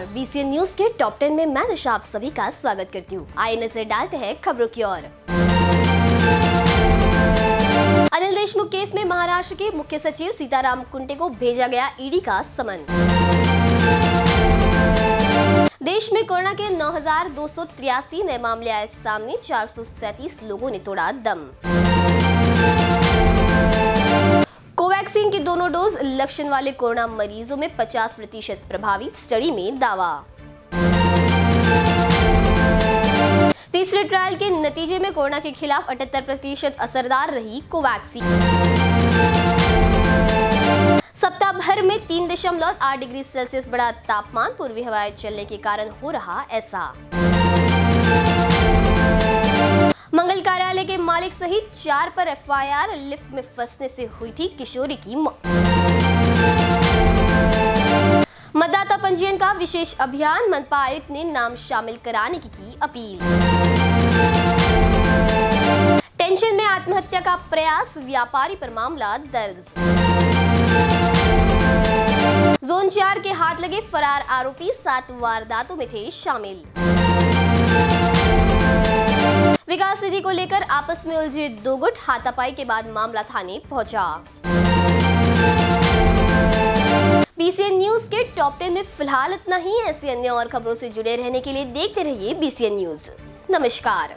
नमस्कार, BCN news के top 10 में मैं दिशा आप सभी का स्वागत करती हूँ। आइए नजर डालते हैं खबरों की ओर। अनिल देशमुख केस में महाराष्ट्र के मुख्य सचिव सीताराम कुंटे को भेजा गया ईडी का समन। देश में कोरोना के 9,283 नए मामले आए सामने, 437 लोगों ने तोड़ा दम। कोवैक्सीन के दोनों डोज लक्षण वाले कोरोना मरीजों में 50% प्रभावी, स्टडी में दावा। तीसरे ट्रायल के नतीजे में कोरोना के खिलाफ 78% असरदार रही कोवैक्सीन। सप्ताह भर में 3.8 डिग्री सेल्सियस बढ़ा तापमान, पूर्वी हवाएं चलने के कारण हो रहा ऐसा। मंगल कार्यालय के मालिक सहित 4 पर एफआईआर, लिफ्ट में फंसने से हुई थी किशोरी की मौत। मतदाता पंजीयन का विशेष अभियान, मनपा आयुक्त ने नाम शामिल कराने की अपील। टेंशन में आत्महत्या का प्रयास, व्यापारी पर मामला दर्ज। जोन 4 के हाथ लगे फरार आरोपी, 7 वारदातों में थे शामिल। विकास निधि को लेकर आपस में उलझे दो गुट, हाथापाई के बाद मामला थाने पहुंचा। बीसीएन न्यूज के टॉप 10 में फिलहाल इतना ही। ऐसी अन्य और खबरों से जुड़े रहने के लिए देखते रहिए बीसीएन न्यूज। नमस्कार।